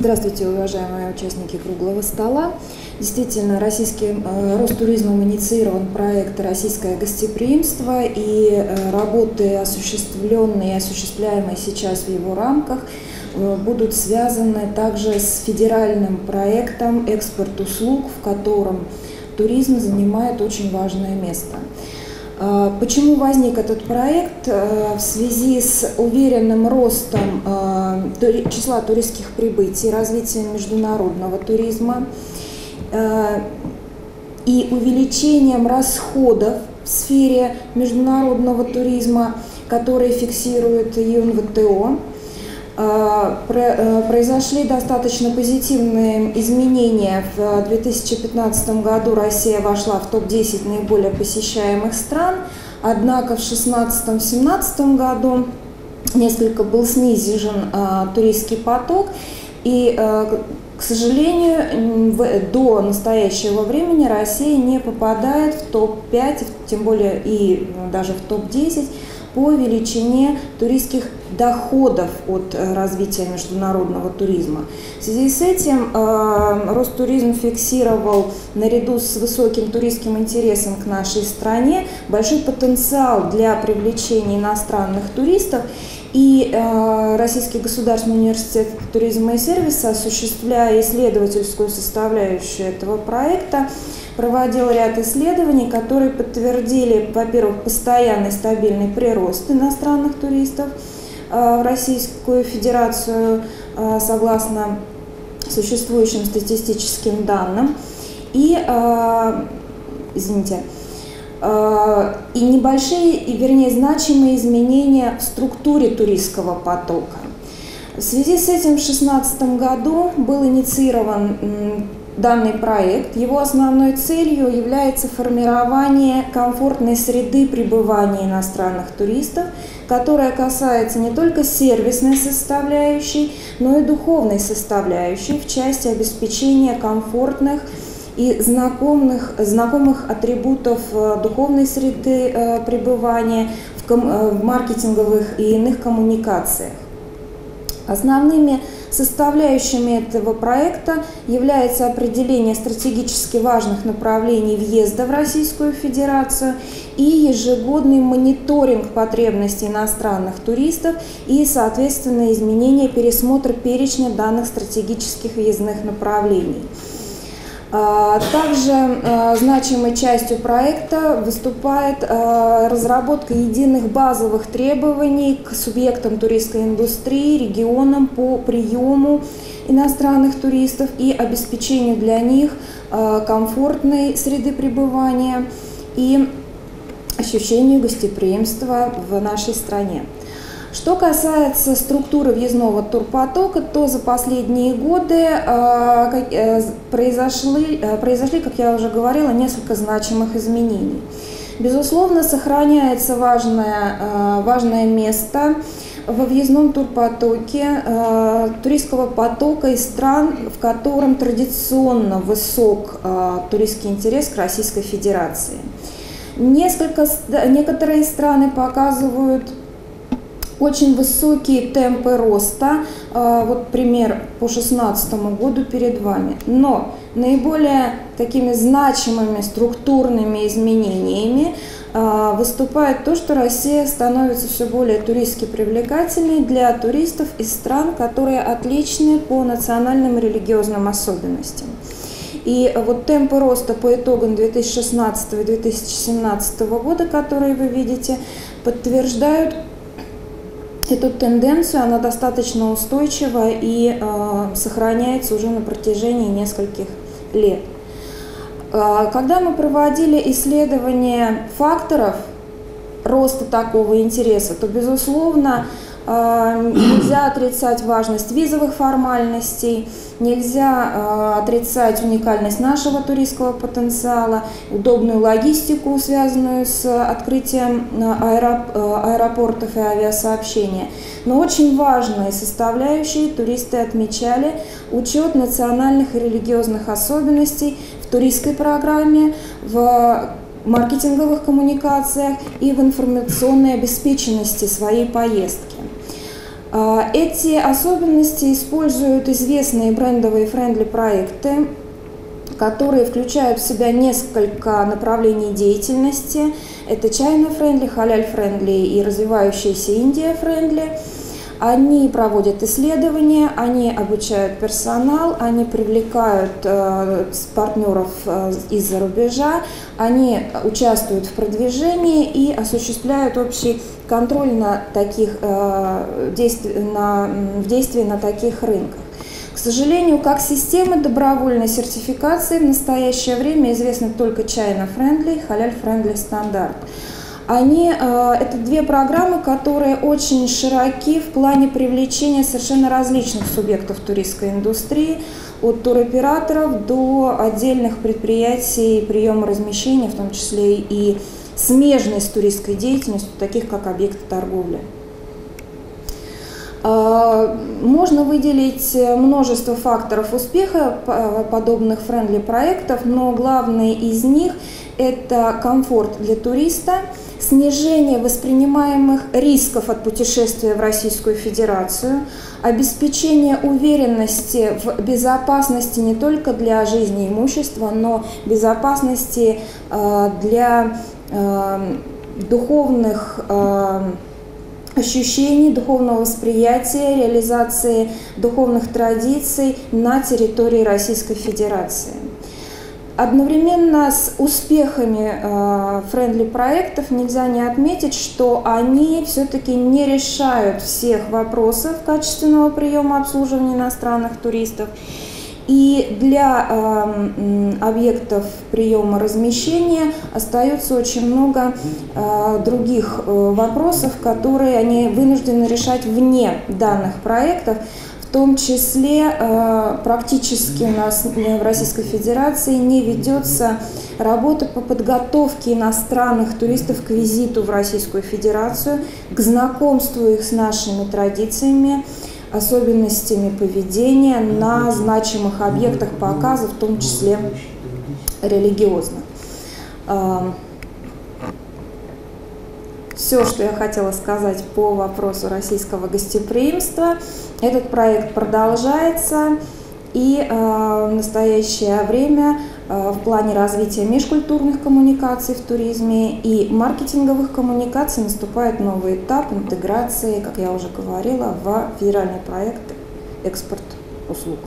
Здравствуйте, уважаемые участники круглого стола. Действительно, Ростуризмом инициирован проект «Российское гостеприимство», и работы, осуществленные и осуществляемые сейчас в его рамках, будут связаны также с федеральным проектом «Экспорт услуг», в котором туризм занимает очень важное место. Почему возник этот проект? В связи с уверенным ростом числа туристских прибытий, развитием международного туризма и увеличением расходов в сфере международного туризма, которые фиксирует ЮНВТО, произошли достаточно позитивные изменения. В 2015 году Россия вошла в топ-10 наиболее посещаемых стран, однако в 2016-2017 году несколько был снижен туристский поток, и, к сожалению, до настоящего времени Россия не попадает в топ-5, тем более и даже в топ-10, по величине туристских доходов от развития международного туризма. В связи с этим Ростуризм фиксировал, наряду с высоким туристским интересом к нашей стране, большой потенциал для привлечения иностранных туристов. И Российский государственный университет туризма и сервиса, осуществляя исследовательскую составляющую этого проекта, проводил ряд исследований, которые подтвердили, во-первых, постоянный стабильный прирост иностранных туристов в Российскую Федерацию согласно существующим статистическим данным, и небольшие, вернее, значимые изменения в структуре туристского потока. В связи с этим в 2016 году был инициирован данный проект. Его основной целью является формирование комфортной среды пребывания иностранных туристов, которая касается не только сервисной составляющей, но и духовной составляющей в части обеспечения комфортных и знакомых атрибутов духовной среды пребывания в маркетинговых и иных коммуникациях. Основными составляющими этого проекта является определение стратегически важных направлений въезда в Российскую Федерацию и ежегодный мониторинг потребностей иностранных туристов и, соответственно, изменение пересмотра перечня данных стратегических въездных направлений. Также значимой частью проекта выступает разработка единых базовых требований к субъектам туристской индустрии, регионам по приему иностранных туристов и обеспечению для них комфортной среды пребывания и ощущению гостеприимства в нашей стране. Что касается структуры въездного турпотока, то за последние годы произошли, как я уже говорила, несколько значимых изменений. Безусловно, сохраняется важное место во въездном турпотоке туристского потока из стран, в котором традиционно высок туристский интерес к Российской Федерации. Некоторые страны показывают очень высокие темпы роста, вот пример по 2016 году перед вами. Но наиболее такими значимыми структурными изменениями выступает то, что Россия становится все более туристски привлекательной для туристов из стран, которые отличны по национальным и религиозным особенностям. И вот темпы роста по итогам 2016 и 2017 года, которые вы видите, подтверждают эту тенденцию. Она достаточно устойчива и сохраняется уже на протяжении нескольких лет. Когда мы проводили исследование факторов роста такого интереса, то, безусловно, нельзя отрицать важность визовых формальностей, нельзя отрицать уникальность нашего туристского потенциала, удобную логистику, связанную с открытием аэропортов и авиасообщения. Но очень важные составляющие туристы отмечали учет национальных и религиозных особенностей в туристской программе, в маркетинговых коммуникациях и в информационной обеспеченности своей поездки. Эти особенности используют известные брендовые френдли-проекты, которые включают в себя несколько направлений деятельности. Это чайна-френдли, халяль-френдли и развивающаяся Индия-френдли. Они проводят исследования, они обучают персонал, они привлекают партнеров из-за рубежа, они участвуют в продвижении и осуществляют общий контроль в действии на таких рынках. К сожалению, как система добровольной сертификации в настоящее время известна только China-friendly и Halal-friendly стандарт. Это две программы, которые очень широки в плане привлечения совершенно различных субъектов туристской индустрии, от туроператоров до отдельных предприятий приема размещения, в том числе и смежной с туристской деятельностью, таких как объекты торговли. Можно выделить множество факторов успеха подобных френдли-проектов, но главный из них – это комфорт для туриста, снижение воспринимаемых рисков от путешествия в Российскую Федерацию, обеспечение уверенности в безопасности не только для жизни и имущества, но безопасности для духовных ощущений, духовного восприятия, реализации духовных традиций на территории Российской Федерации. Одновременно с успехами френдли-проектов нельзя не отметить, что они все-таки не решают всех вопросов качественного приема обслуживания иностранных туристов. И для объектов приема размещения остается очень много других вопросов, которые они вынуждены решать вне данных проектов, в том числе практически у нас в Российской Федерации не ведется работа по подготовке иностранных туристов к визиту в Российскую Федерацию, к знакомству их с нашими традициями, особенностями поведения на значимых объектах показа, в том числе религиозных. Все, что я хотела сказать по вопросу российского гостеприимства. Этот проект продолжается, и в настоящее время в плане развития межкультурных коммуникаций в туризме и маркетинговых коммуникаций наступает новый этап интеграции, как я уже говорила, в федеральный проект «Экспорт услуг».